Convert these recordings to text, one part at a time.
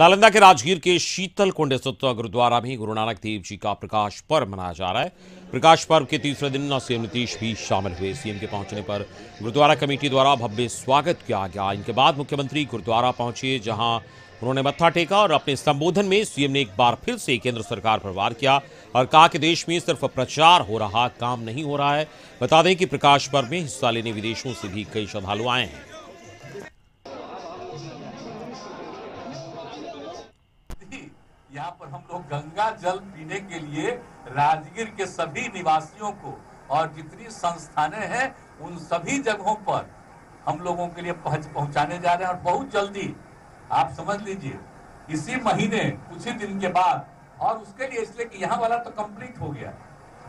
नालंदा के राजगीर के शीतल कुंड स्थित गुरुद्वारा में गुरु नानक देव जी का प्रकाश पर्व मनाया जा रहा है। प्रकाश पर्व के तीसरे दिन सीएम नीतीश भी शामिल हुए। सीएम के पहुंचने पर गुरुद्वारा कमेटी द्वारा भव्य स्वागत किया गया। इनके बाद मुख्यमंत्री गुरुद्वारा पहुंचे, जहां उन्होंने मत्था टेका और अपने संबोधन में सीएम ने एक बार फिर से केंद्र सरकार पर वार किया और कहा कि देश में सिर्फ प्रचार हो रहा, काम नहीं हो रहा है। बता दें कि प्रकाश पर्व में हिस्सा लेने विदेशों से भी कई श्रद्धालु आए हैं। यहाँ पर हम लोग गंगा जल पीने के लिए राजगीर के सभी निवासियों को और जितनी संस्थानें हैं उन सभी जगहों पर हम लोगों के लिए पहुंचाने जा रहे हैं। और बहुत जल्दी आप समझ लीजिए इसी महीने कुछ ही दिन के बाद, और उसके लिए इसलिए कि यहाँ वाला तो कंप्लीट हो गया,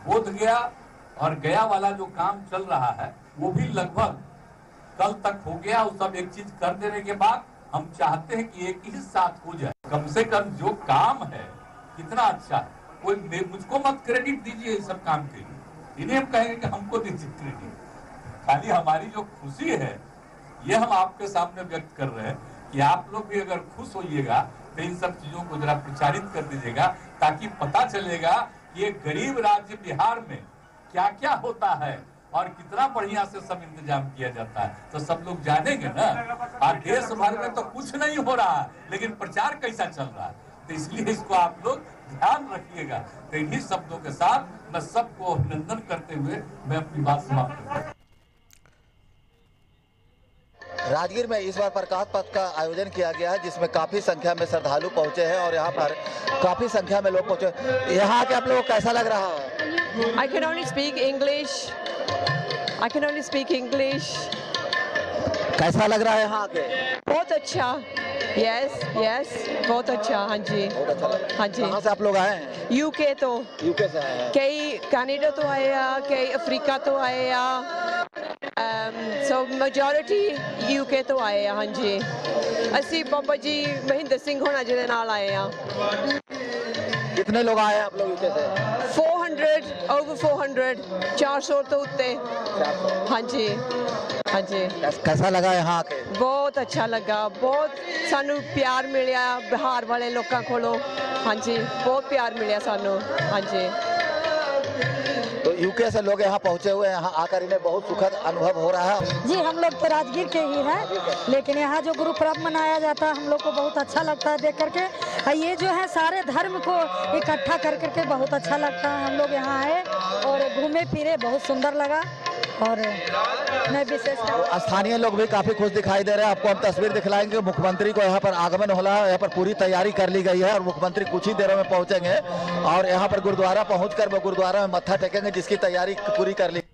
बोध गया और गया वाला जो काम चल रहा है वो भी लगभग कल तक हो गया। उस सब एक चीज कर देने के बाद हम चाहते हैं कि एक ही साथ हो जाए। कम से कम जो काम है कितना अच्छा है, कोई मुझको मत क्रेडिट दीजिए इस सब काम के लिए, इन्हें हम कहेंगे कि हमको दीजिए क्रेडिट। खाली हमारी जो खुशी है ये हम आपके सामने व्यक्त कर रहे हैं कि आप लोग भी अगर खुश होइएगा तो इन सब चीजों को जरा प्रचारित कर दीजिएगा, ताकि पता चलेगा कि ये गरीब राज्य बिहार में क्या क्या होता है और कितना बढ़िया से सब इंतजाम किया जाता है। तो सब लोग जानेंगे ना। और देश भर में तो कुछ नहीं हो रहा है, लेकिन प्रचार कैसा चल रहा है, तो इसलिए इसको आप लोग ध्यान रखिएगा। तो इन्हीं शब्दों के साथ मैं सबको अभिनंदन करते हुए मैं अपनी बात समाप्त करता हूं। राजगीर में इस बार प्रकाश पर्व का आयोजन किया गया है, जिसमें काफी संख्या में श्रद्धालु पहुंचे हैं और यहाँ पर काफी संख्या में लोग पहुंचे। यहाँ आके आप लोगों को कैसा लग रहा है? I can only speak English. कैसा लग रहा है यहाँ आके? बहुत अच्छा। Yes, बहुत अच्छा। हाँ जी, बहुत अच्छा लग रहा है। हाँ जी। कहाँ से आप लोग आए हैं? यूके से आए हैं। कई कनाडा तो आए हैं, कई अफ्रीका तो आए हैं। मेजॉरिटी यूके तो आए हैं। हाँ जी, असी बाबा जी महिंद्रा सिंह होना जी के नाल आए हैं। कितने लोग आए आप लोग यूके से? 400 over 400, 400 तो उत्ते। हाँ जी, हाँ जी। कैसा लगा यहाँ आके? बहुत अच्छा लगा, बहुत सानू प्यार मिलिया बिहार वाले लोगों को। हाँ जी, बहुत प्यार मिलिया सानू। हाँ जी, तो यूके से लोग यहाँ पहुँचे हुए हैं। यहाँ आकर इन्हें बहुत सुखद अनुभव हो रहा है। जी, हम लोग तो राजगीर के ही हैं, लेकिन यहाँ जो गुरु पर्व मनाया जाता है हम लोग को बहुत अच्छा लगता है देख करके। ये जो है सारे धर्म को इकट्ठा कर करके बहुत अच्छा लगता है। हम लोग यहाँ आए और घूमे फिरे, बहुत सुंदर लगा। और मैं विशेष स्थानीय लोग भी काफी खुश दिखाई दे रहे हैं। आपको हम तस्वीर दिखलाएंगे। मुख्यमंत्री को यहाँ पर आगमन हो रहा है, यहाँ पर पूरी तैयारी कर ली गई है और मुख्यमंत्री कुछ ही देर में पहुंचेंगे और यहाँ पर गुरुद्वारा पहुंचकर वो गुरुद्वारा में मत्था टेकेंगे, जिसकी तैयारी पूरी कर ली।